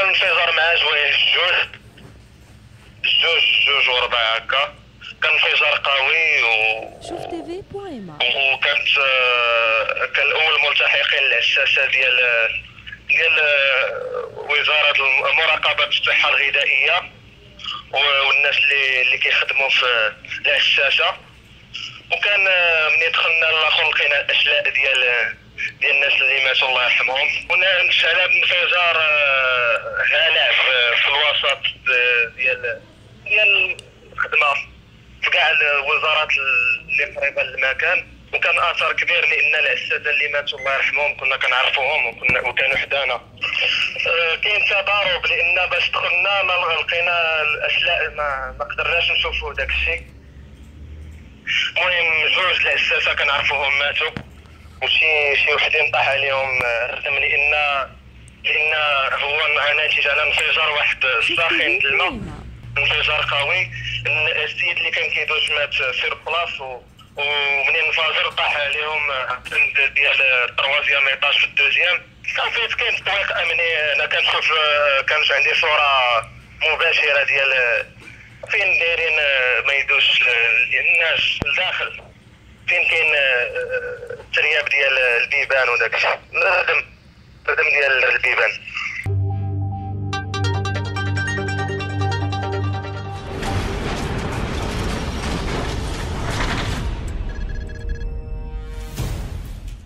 كنفيزر مع جوج وربع هكا، كان انفجار قوي وكانت كان اول ملتحقين العساسه ديال وزاره مراقبه الصحه الغذائيه والناس اللي كيخدموا في العساسه. وكان ملي دخلنا لاخر لقينا الاشلاء ديال الناس اللي ماتوا الله يرحمهم. هنا شعل انفجار هالع في الوسط ديال الخدمه في كاع الوزارات اللي قريبه للمكان، وكان اثر كبير لان العساسه اللي ماتوا الله يرحمهم كنا كنعرفوهم وكانوا حدانا. كاين تضارب لان باش دخلنا ما لقينا الاشلاء، ما قدرناش نشوفوا داك الشيء. المهم جوج العساسه كنعرفوهم ماتوا، وشي وحدين طاح عليهم الردم لان هو ناتج على انفجار واحد الساخن ديال الماء، انفجار قوي. السيد اللي كان كيدوز مات سير بلاص، ومنين انفجر طاح عليهم التند ديال التروازيام ايطاج في الدوزيام. صافي كاين تطويق امني، انا كنشوف كانت عندي صوره مباشره ديال فين دايرين ما يدوش الناس لداخل، فين كاين الترياب ديال البيبان وداك الشيء، الردم ديال البيبان.